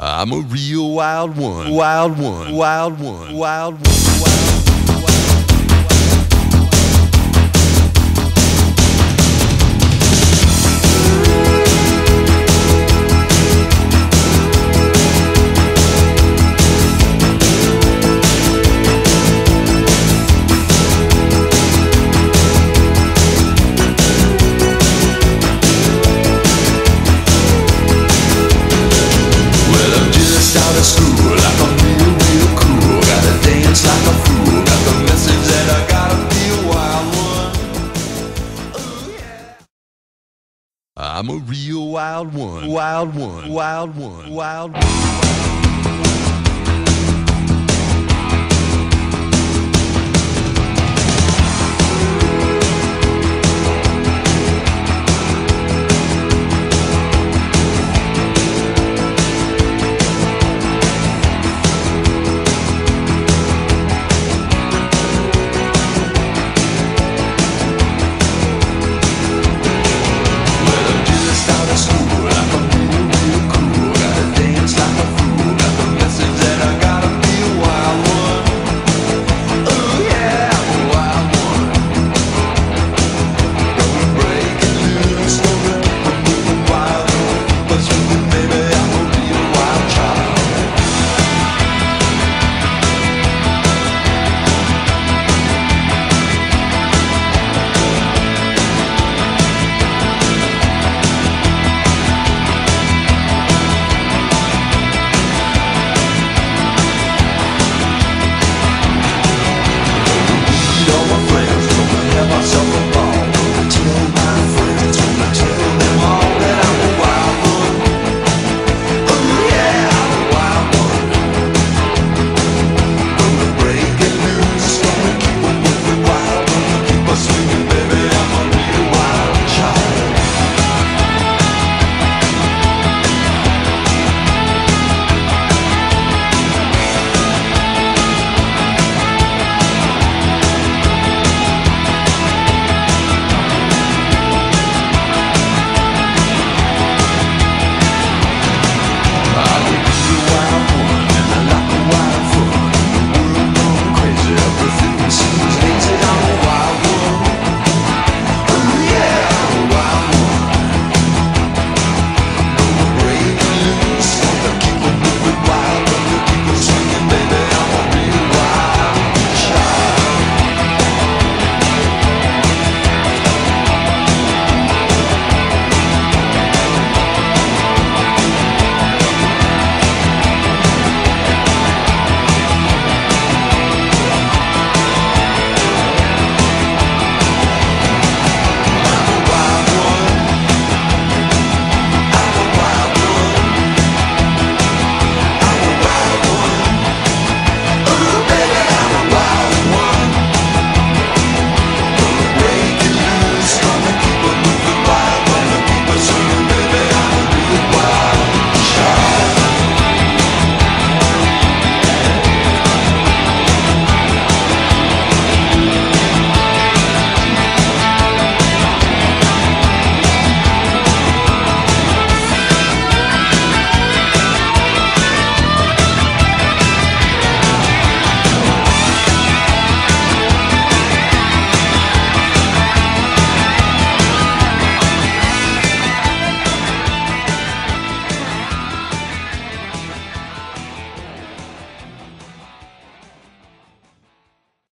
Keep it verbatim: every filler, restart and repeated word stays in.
I'm a real wild one, wild one, wild one, wild one, wild one. Out of school, like I'm real, real cool. Gotta dance like a fool. Got the message that I gotta be a wild one. Ooh, yeah. I'm a real wild one. Wild one. Wild one. Wild one. Wild one.